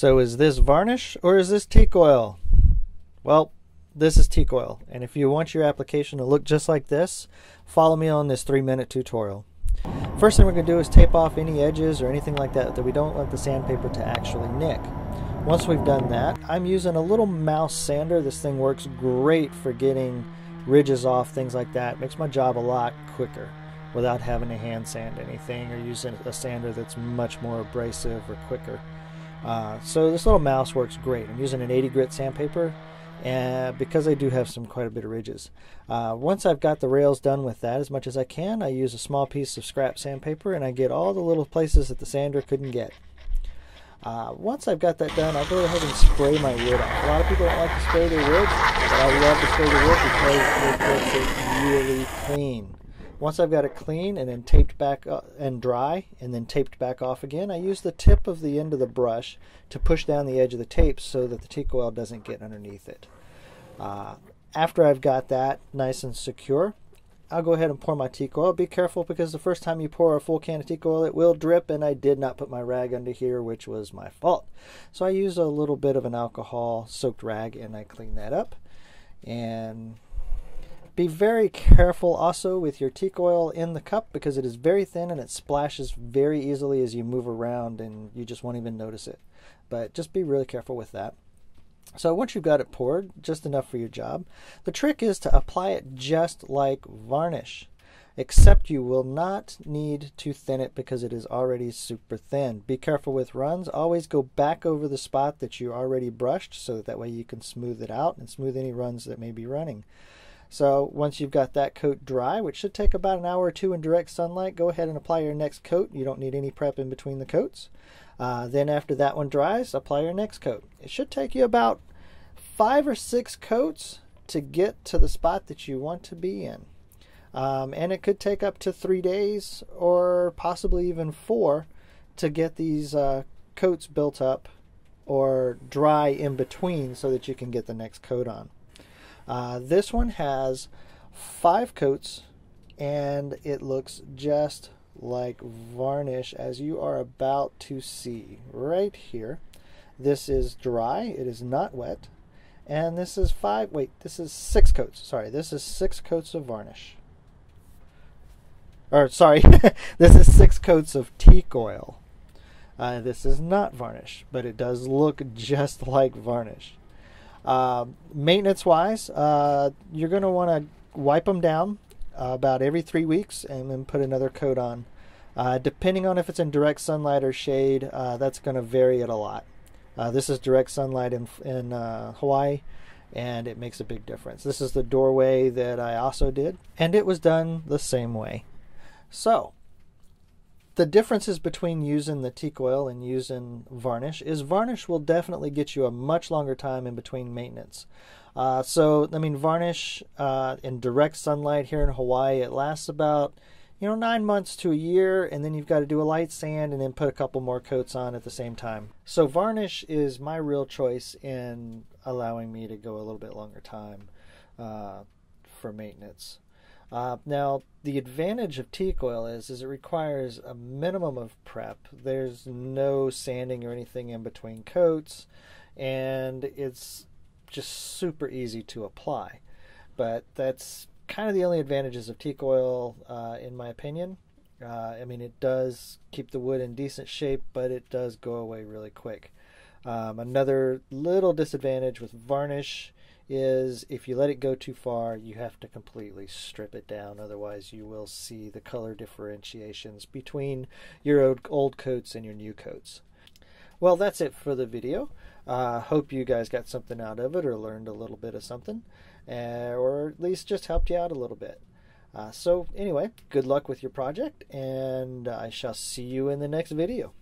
So is this varnish or is this teak oil? Well, this is teak oil. And if you want your application to look just like this, follow me on this 3-minute tutorial. First thing we're going to do is tape off any edges or anything like that that we don't want the sandpaper to actually nick. Once we've done that, I'm using a little mouse sander. This thing works great for getting ridges off, things like that. It makes my job a lot quicker without having to hand sand anything or using a sander that's much more abrasive or quicker. So this little mouse works great. I'm using an 80 grit sandpaper because I do have quite a bit of ridges. Once I've got the rails done with that as much as I can, I use a small piece of scrap sandpaper and I get all the little places that the sander couldn't get. Once I've got that done, I'll go ahead and spray my wood off. A lot of people don't like to spray their wood, but I love to spray the wood because it makes it really clean. Once I've got it clean and then taped back up and dry and then taped back off again, I use the tip of the end of the brush to push down the edge of the tape so that the teak oil doesn't get underneath it. After I've got that nice and secure, I'll go ahead and pour my teak oil. Be careful because the first time you pour a full can of teak oil, it will drip, and I did not put my rag under here, which was my fault. So I used a little bit of an alcohol-soaked rag and I cleaned that up. And be very careful also with your teak oil in the cup because it is very thin and it splashes very easily as you move around and you just won't even notice it. But just be really careful with that. So once you've got it poured, just enough for your job, the trick is to apply it just like varnish, except you will not need to thin it because it is already super thin. Be careful with runs. Always go back over the spot that you already brushed so that way you can smooth it out and smooth any runs that may be running. So once you've got that coat dry, which should take about an hour or two in direct sunlight, go ahead and apply your next coat. You don't need any prep in between the coats. Then after that one dries, apply your next coat. It should take you about 5 or 6 coats to get to the spot that you want to be in. And it could take up to 3 days or possibly even 4 to get these coats built up or dry in between so that you can get the next coat on. This one has 5 coats and it looks just like varnish, as you are about to see right here. This is dry, it is not wet, and this is 6 coats. Sorry, this is 6 coats of varnish. Or sorry, this is 6 coats of teak oil. This is not varnish, but it does look just like varnish. Maintenance wise, you're going to want to wipe them down about every 3 weeks and then put another coat on. Depending on if it's in direct sunlight or shade, that's going to vary it a lot. This is direct sunlight in Hawaii, and it makes a big difference. This is the doorway that I also did, and it was done the same way. So the differences between using the teak oil and using varnish is varnish will definitely get you a much longer time in between maintenance. Varnish in direct sunlight here in Hawaii, it lasts about 9 months to a year, and then you've got to do a light sand and then put a couple more coats on at the same time. So varnish is my real choice in allowing me to go a little bit longer time for maintenance. Now, the advantage of teak oil is it requires a minimum of prep. There's no sanding or anything in between coats, and it's just super easy to apply. But that's kind of the only advantages of teak oil, in my opinion. It does keep the wood in decent shape, but it does go away really quick. Another little disadvantage with varnish is if you let it go too far, you have to completely strip it down. Otherwise, you will see the color differentiations between your old coats and your new coats. Well, that's it for the video. Hope you guys got something out of it or learned a little bit of something, or at least just helped you out a little bit. So anyway, good luck with your project, and I shall see you in the next video.